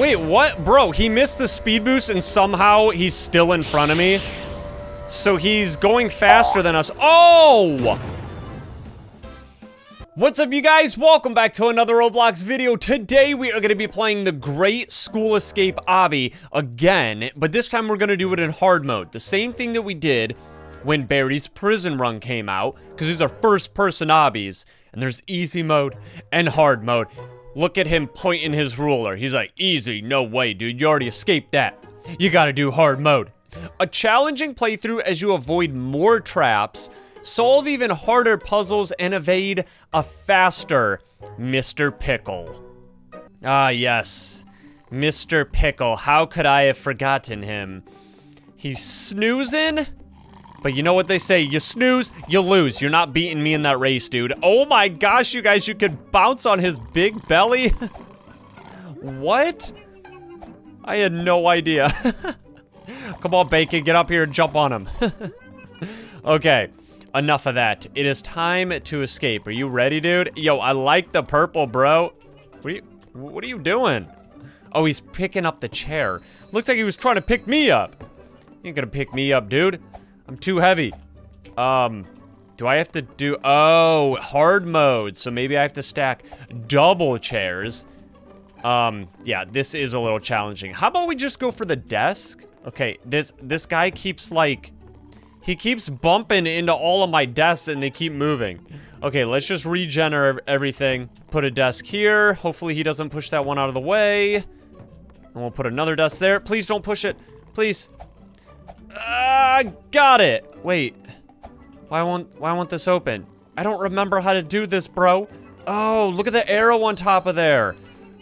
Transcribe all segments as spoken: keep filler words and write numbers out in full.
Wait, what? Bro, he missed the speed boost and somehow he's still in front of me. So he's going faster than us. Oh! What's up, you guys? Welcome back to another Roblox video. Today, we are going to be playing the Great School Escape Obby again, but this time we're going to do it in hard mode. The same thing that we did when Barry's Prison Run came out, because these are first-person obbies, and there's easy mode and hard mode. Look at him pointing his ruler. He's like, easy, no way, dude. You already escaped that. You got to do hard mode. A challenging playthrough as you avoid more traps, solve even harder puzzles, and evade a faster Mister Pickle. Ah, yes. Mister Pickle. How could I have forgotten him? He's snoozing, but you know what they say. You snooze, you lose. You're not beating me in that race, dude. Oh my gosh, you guys, you could bounce on his big belly. What? I had no idea. Come on, Bacon, get up here and jump on him. Okay, enough of that. It is time to escape. Are you ready, dude? Yo, I like the purple, bro. What are you, what are you doing? Oh, he's picking up the chair. Looks like he was trying to pick me up. You ain't gonna pick me up, dude. I'm too heavy. Um, do I have to do... Oh, hard mode. So maybe I have to stack double chairs. Um, yeah, this is a little challenging. How about we just go for the desk? Okay, this this guy keeps, like, he keeps bumping into all of my desks and they keep moving. Okay, let's just regenerate everything. Put a desk here. Hopefully he doesn't push that one out of the way. And we'll put another desk there. Please don't push it. Please. Ah, uh, got it. Wait. Why won't why won't this open? I don't remember how to do this, bro. Oh, look at the arrow on top of there.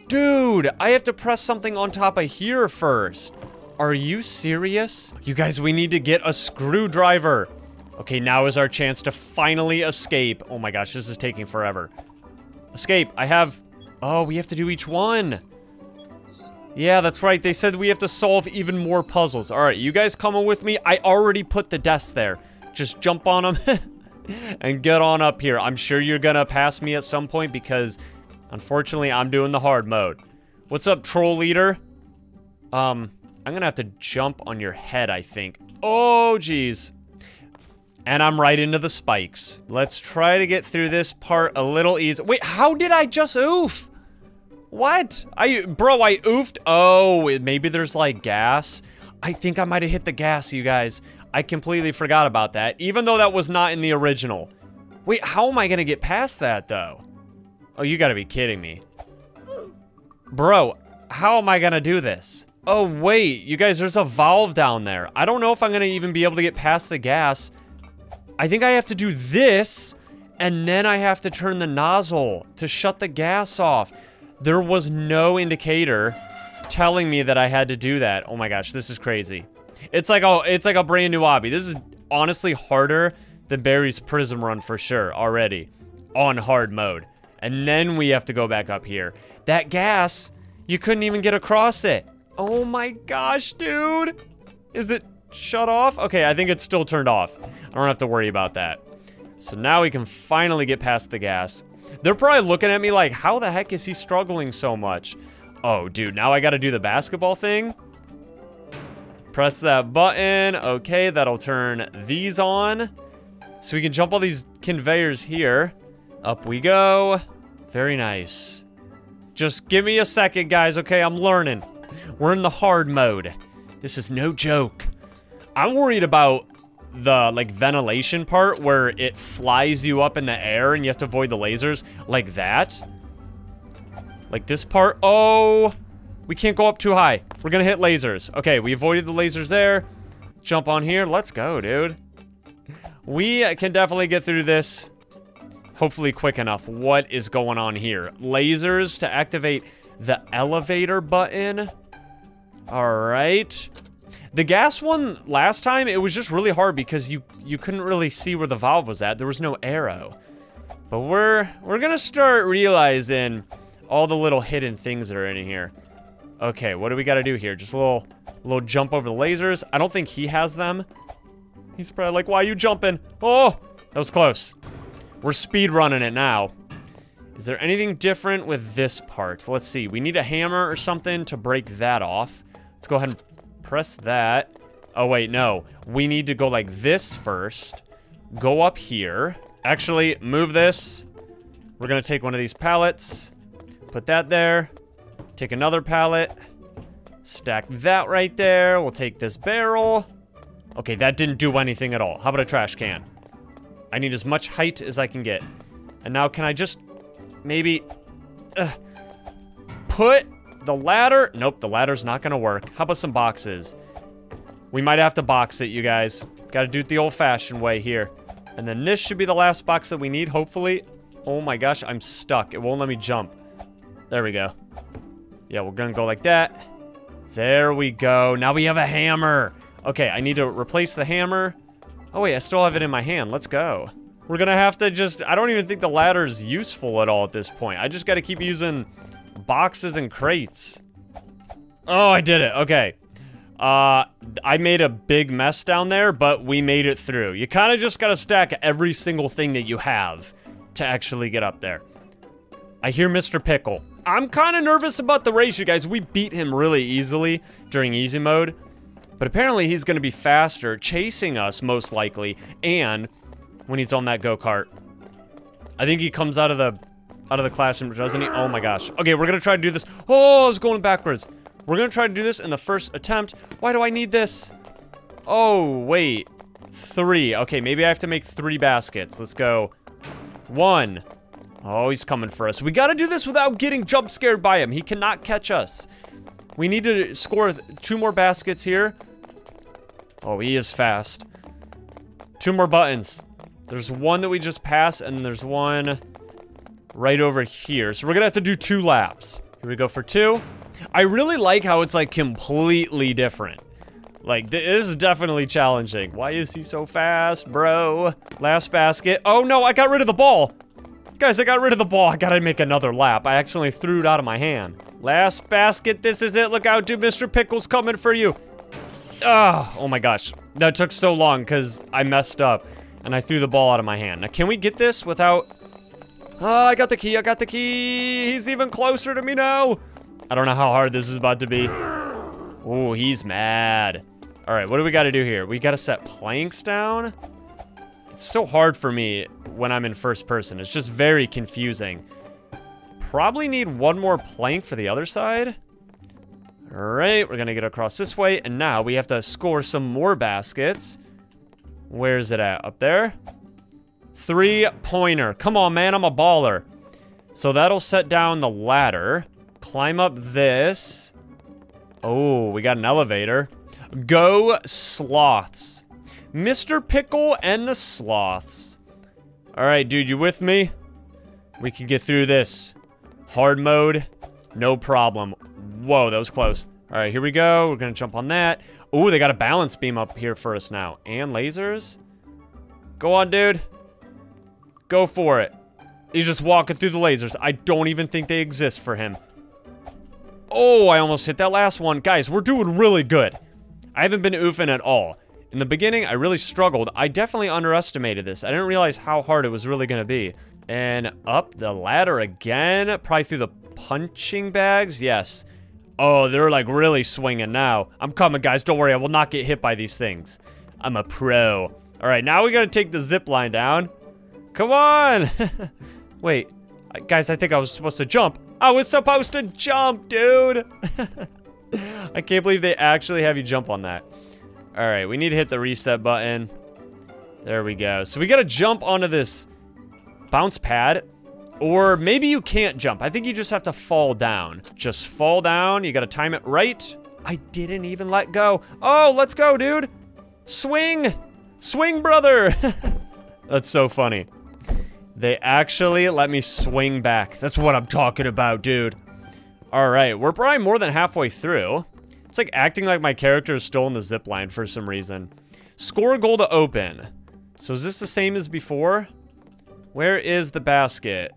Dude, I have to press something on top of here first. Are you serious? You guys, we need to get a screwdriver. Okay, now is our chance to finally escape. Oh my gosh, this is taking forever. Escape, I have... Oh, we have to do each one. Yeah, that's right. They said we have to solve even more puzzles. All right, you guys coming with me? I already put the desk there. Just jump on them and get on up here. I'm sure you're gonna pass me at some point because, unfortunately, I'm doing the hard mode. What's up, troll leader? Um... I'm gonna have to jump on your head, I think. Oh, geez. And I'm right into the spikes. Let's try to get through this part a little easy. Wait, how did I just oof? What? I, bro, I oofed. Oh, maybe there's like gas. I think I might have hit the gas, you guys. I completely forgot about that, even though that was not in the original. Wait, how am I gonna get past that though? Oh, you gotta be kidding me. Bro, how am I gonna do this? Oh, wait, you guys, there's a valve down there. I don't know if I'm gonna even be able to get past the gas. I think I have to do this, and then I have to turn the nozzle to shut the gas off. There was no indicator telling me that I had to do that. Oh my gosh, this is crazy. It's like a, it's like a brand new obby. This is honestly harder than Barry's Prison Run for sure already on hard mode. And then we have to go back up here. That gas, you couldn't even get across it. Oh my gosh, dude. Is it shut off? Okay, I think it's still turned off. I don't have to worry about that. So now we can finally get past the gas. They're probably looking at me like, how the heck is he struggling so much? Oh, dude, now I gotta do the basketball thing. Press that button. Okay, that'll turn these on. So we can jump all these conveyors here. Up we go. Very nice. Just give me a second, guys. Okay, I'm learning. We're in the hard mode. This is no joke. I'm worried about the, like, ventilation part where it flies you up in the air and you have to avoid the lasers like that. Like this part. Oh, we can't go up too high. We're gonna hit lasers. Okay, we avoided the lasers there. Jump on here. Let's go, dude. We can definitely get through this. Hopefully quick enough. What is going on here? Lasers to activate the elevator button. All right. The gas one last time, it was just really hard because you you couldn't really see where the valve was at. There was no arrow. But we're we're gonna start realizing all the little hidden things that are in here. Okay, what do we gotta do here? Just a little little jump over the lasers. I don't think he has them. He's probably like, why are you jumping? Oh, that was close. We're speed running it now. Is there anything different with this part? Let's see. We need a hammer or something to break that off. Let's go ahead and press that. Oh, wait, no. We need to go like this first. Go up here. Actually, move this. We're going to take one of these pallets. Put that there. Take another pallet. Stack that right there. We'll take this barrel. Okay, that didn't do anything at all. How about a trash can? I need as much height as I can get. And now can I just... Maybe uh, put the ladder. Nope, the ladder's not gonna work. How about some boxes? We might have to box it, you guys. Gotta do it the old-fashioned way here. And then this should be the last box that we need, hopefully. Oh my gosh, I'm stuck. It won't let me jump. There we go. Yeah, we're gonna go like that. There we go. Now we have a hammer. Okay, I need to replace the hammer. Oh wait, I still have it in my hand. Let's go. We're gonna have to just, I don't even think the ladder's useful at all at this point. I just gotta keep using boxes and crates. Oh, I did it, okay. Uh, I made a big mess down there, but we made it through. You kinda just gotta stack every single thing that you have to actually get up there. I hear Mister Pickle. I'm kinda nervous about the race, you guys. We beat him really easily during easy mode, but apparently he's gonna be faster, chasing us most likely, and when he's on that go-kart. I think he comes out of the out of the classroom, doesn't he? Oh my gosh. Okay, we're gonna try to do this. Oh, I was going backwards. We're gonna try to do this in the first attempt. Why do I need this? Oh, wait. Three. Okay, maybe I have to make three baskets. Let's go. One. Oh, he's coming for us. We gotta do this without getting jump scared by him. He cannot catch us. We need to score two more baskets here. Oh, he is fast. Two more buttons. There's one that we just passed, and there's one right over here. So we're gonna have to do two laps. Here we go for two. I really like how it's like completely different. Like, this is definitely challenging. Why is he so fast, bro? Last basket. Oh no, I got rid of the ball. Guys, I got rid of the ball. I gotta make another lap. I accidentally threw it out of my hand. Last basket, this is it. Look out, dude, Mister Pickle's coming for you. Oh, oh my gosh, that took so long because I messed up. And I threw the ball out of my hand. Now, can we get this without... Oh, I got the key, I got the key. He's even closer to me now. I don't know how hard this is about to be. Oh, he's mad. All right, what do we gotta do here? We gotta set planks down. It's so hard for me when I'm in first person. It's just very confusing. Probably need one more plank for the other side. All right, we're gonna get across this way. And now we have to score some more baskets. Where is it at? Up there? Three-pointer. Come on, man. I'm a baller. So that'll set down the ladder. Climb up this. Oh, we got an elevator. Go Sloths. Mister Pickle and the Sloths. All right, dude, you with me? We can get through this. Hard mode, no problem. Whoa, that was close. All right, here we go. We're going to jump on that. Ooh, they got a balance beam up here for us now. And lasers. Go on, dude. Go for it. He's just walking through the lasers. I don't even think they exist for him. Oh, I almost hit that last one. Guys, we're doing really good. I haven't been oofing at all. In the beginning, I really struggled. I definitely underestimated this. I didn't realize how hard it was really going to be. And up the ladder again. Probably through the punching bags. Yes. Oh, they're like really swinging now. I'm coming, guys. Don't worry. I will not get hit by these things. I'm a pro. All right, now we got to take the zip line down. Come on. Wait, guys, I think I was supposed to jump. I was supposed to jump, dude. I can't believe they actually have you jump on that. All right, we need to hit the reset button. There we go. So we got to jump onto this bounce pad. Or maybe you can't jump. I think you just have to fall down. Just fall down. You got to time it right. I didn't even let go. Oh, let's go, dude. Swing. Swing, brother. That's so funny. They actually let me swing back. That's what I'm talking about, dude. All right. We're probably more than halfway through. It's like acting like my character is still in the zip line for some reason. Score a goal to open. So is this the same as before? Where is the basket?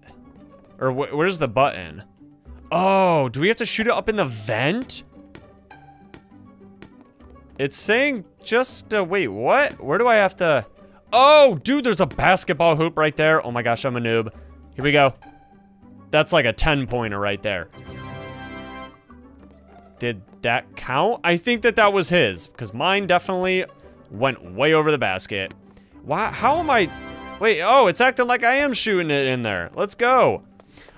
Or wh where's the button? Oh, do we have to shoot it up in the vent? It's saying just, uh, wait, what? Where do I have to? Oh, dude, there's a basketball hoop right there. Oh my gosh, I'm a noob. Here we go. That's like a ten pointer right there. Did that count? I think that that was his, because mine definitely went way over the basket. Why? How am I? Wait, oh, it's acting like I am shooting it in there. Let's go.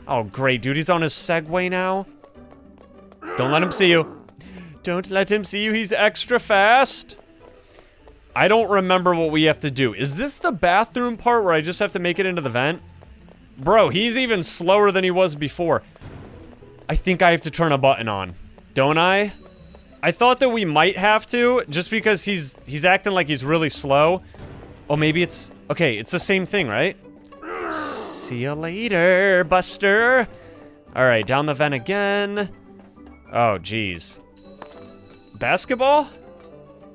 Oh, great, dude. He's on his Segway now. Don't let him see you. Don't let him see you. He's extra fast. I don't remember what we have to do. Is this the bathroom part where I just have to make it into the vent? Bro, he's even slower than he was before. I think I have to turn a button on. Don't I? I thought that we might have to, just because he's he's acting like he's really slow. Oh, maybe it's... Okay, it's the same thing, right? See you later, Buster. All right, down the vent again. Oh, geez. Basketball?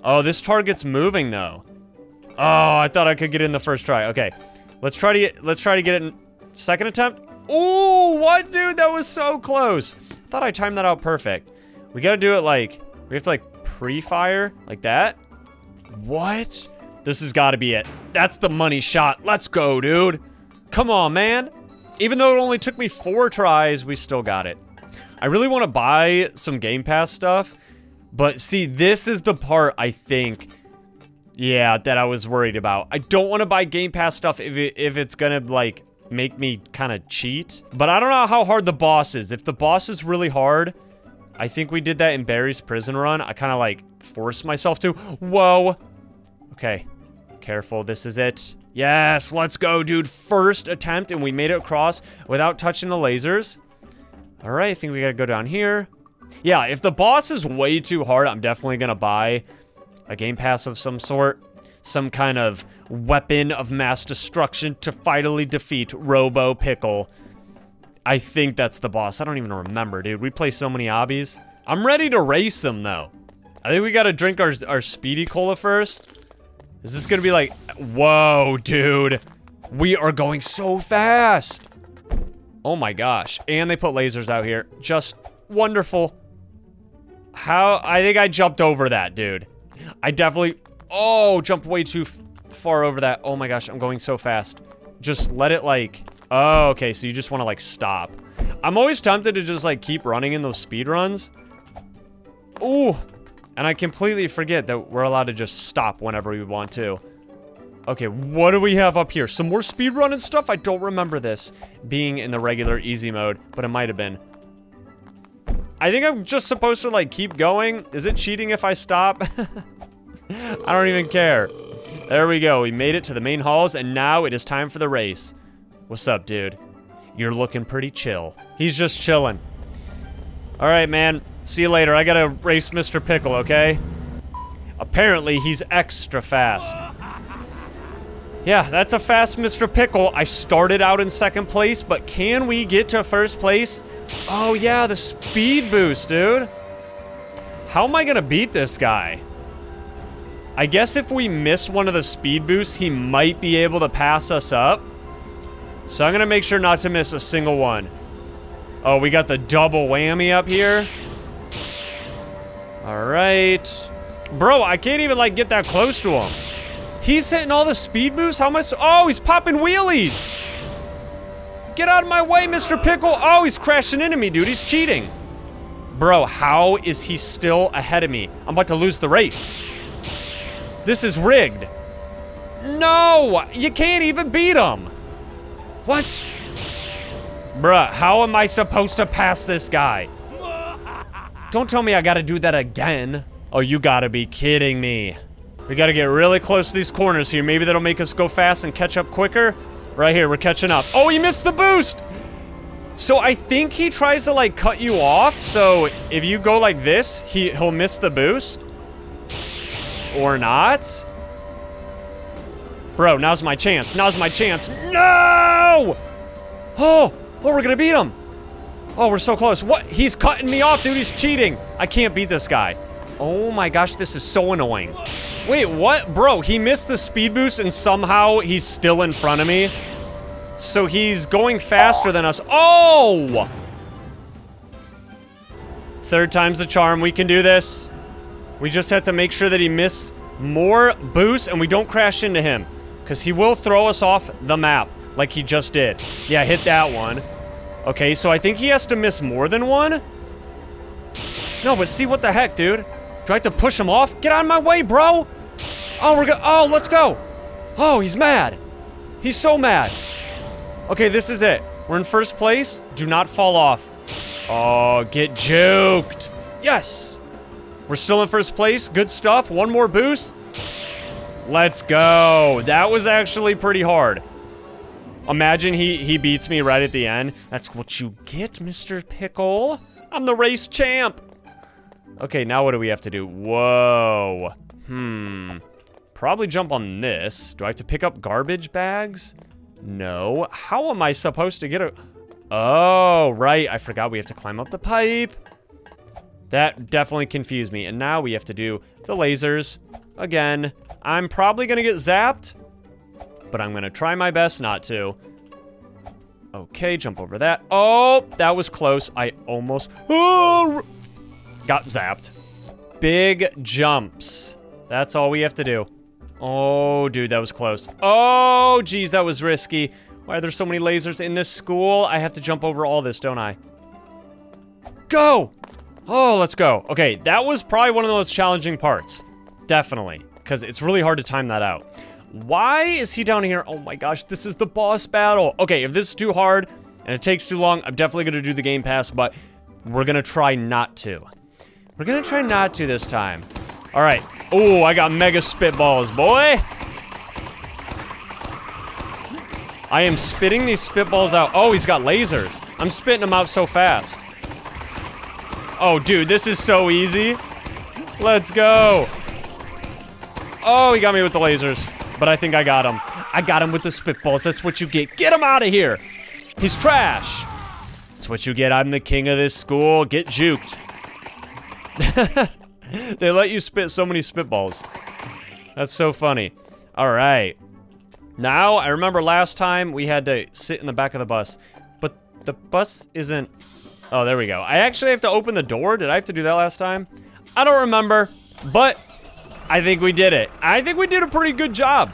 Oh, this target's moving though. Oh, I thought I could get in the first try. Okay, let's try to get let's try to get it in second attempt. Oh, what, dude? That was so close. I thought I timed that out perfect. We gotta do it like we have to like pre-fire like that. What? This has got to be it. That's the money shot. Let's go, dude. Come on, man. Even though it only took me four tries, we still got it. I really want to buy some Game Pass stuff. But see, this is the part, I think, yeah, that I was worried about. I don't want to buy Game Pass stuff if, it, if it's going to, like, make me kind of cheat. But I don't know how hard the boss is. If the boss is really hard, I think we did that in Barry's Prison Run. I kind of, like, forced myself to. Whoa. Okay. Careful. This is it. Yes. Let's go, dude. First attempt, and we made it across without touching the lasers. All right. I think we got to go down here. Yeah, if the boss is way too hard, I'm definitely going to buy a Game Pass of some sort. Some kind of weapon of mass destruction to finally defeat Robo Pickle. I think that's the boss. I don't even remember, dude. We play so many obbies. I'm ready to race him, though. I think we got to drink our, our Speedy Cola first. Is this going to be like... Whoa, dude. We are going so fast. Oh, my gosh. And they put lasers out here. Just... wonderful. How? I think I jumped over that, dude. I definitely... Oh, jumped way too f far over that. Oh, my gosh. I'm going so fast. Just let it, like... Oh, okay. So you just want to, like, stop. I'm always tempted to just, like, keep running in those speed runs. Ooh. And I completely forget that we're allowed to just stop whenever we want to. Okay, what do we have up here? Some more speed run and stuff? I don't remember this being in the regular easy mode, but it might have been. I think I'm just supposed to, like, keep going. Is it cheating if I stop? I don't even care. There we go. We made it to the main halls, and now it is time for the race. What's up, dude? You're looking pretty chill. He's just chilling. All right, man. See you later. I got to race Mister Pickle, okay? Apparently, he's extra fast. Yeah, that's a fast Mister Pickle. I started out in second place, but can we get to first place? Oh, yeah, the speed boost, dude. How am I going to beat this guy? I guess if we miss one of the speed boosts, he might be able to pass us up. So I'm going to make sure not to miss a single one. Oh, we got the double whammy up here. All right. Bro, I can't even, like, get that close to him. He's hitting all the speed boosts? How much? Oh, he's popping wheelies. Get out of my way, Mister Pickle. Oh, he's crashing into me, dude. He's cheating. Bro, how is he still ahead of me? I'm about to lose the race. This is rigged. No, you can't even beat him. What? Bruh, how am I supposed to pass this guy? Don't tell me I gotta do that again. Oh, you gotta be kidding me. We gotta get really close to these corners here. Maybe that'll make us go fast and catch up quicker. Right here, we're catching up. Oh, he missed the boost. So I think he tries to, like, cut you off. So if you go like this, he, he'll miss the boost. Or not. Bro, now's my chance. Now's my chance. No! Oh, oh, we're going to beat him. Oh, we're so close. What? He's cutting me off, dude. He's cheating. I can't beat this guy. Oh, my gosh. This is so annoying. Wait, what? Bro, he missed the speed boost, and somehow he's still in front of me. So he's going faster than us. Oh! Third time's the charm. We can do this. We just have to make sure that he misses more boosts, and we don't crash into him. Because he will throw us off the map, like he just did. Yeah, hit that one. Okay, so I think he has to miss more than one? No, but see, what the heck, dude? Do I have to push him off? Get out of my way, bro! Oh, we're go- Oh, let's go! Oh, he's mad! He's so mad! Okay, this is it. We're in first place. Do not fall off. Oh, get juked! Yes! We're still in first place. Good stuff. One more boost. Let's go. That was actually pretty hard. Imagine he, he beats me right at the end. That's what you get, Mister Pickle. I'm the race champ. Okay, now what do we have to do? Whoa. Hmm. Probably jump on this. Do I have to pick up garbage bags? No. How am I supposed to get a... Oh, right. I forgot we have to climb up the pipe. That definitely confused me. And now we have to do the lasers again. I'm probably going to get zapped, but I'm going to try my best not to. Okay, jump over that. Oh, that was close. I almost oh, got zapped. Big jumps. That's all we have to do. Oh, dude, that was close. Oh, geez, that was risky. Why are there so many lasers in this school? I have to jump over all this, don't I? Go! Oh, let's go. Okay, that was probably one of the most challenging parts. Definitely, because it's really hard to time that out. Why is he down here? Oh my gosh, this is the boss battle. Okay, if this is too hard and it takes too long, I'm definitely going to do the Game Pass, but we're going to try not to. We're going to try not to this time. All right. Oh, I got mega spitballs, boy. I am spitting these spitballs out. Oh, he's got lasers. I'm spitting them out so fast. Oh, dude, this is so easy. Let's go. Oh, he got me with the lasers. But I think I got him. I got him with the spitballs. That's what you get. Get him out of here. He's trash. That's what you get. I'm the king of this school. Get juked. They let you spit so many spitballs. That's so funny. All right. Now, I remember last time we had to sit in the back of the bus. But the bus isn't... Oh, there we go. I actually have to open the door. Did I have to do that last time? I don't remember. But... I think we did it. I think we did a pretty good job.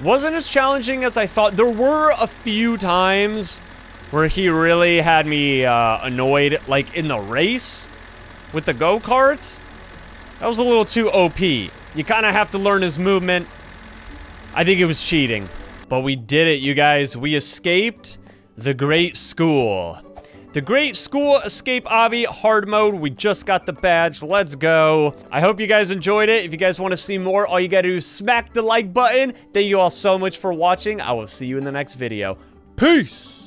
Wasn't as challenging as I thought. There were a few times where he really had me uh, annoyed, like in the race with the go-karts. That was a little too O P. You kind of have to learn his movement. I think it was cheating, but we did it, you guys. We escaped the Great School. The Great School Escape Obby hard mode. We just got the badge. Let's go. I hope you guys enjoyed it. If you guys want to see more, all you got to do is smack the like button. Thank you all so much for watching. I will see you in the next video. Peace.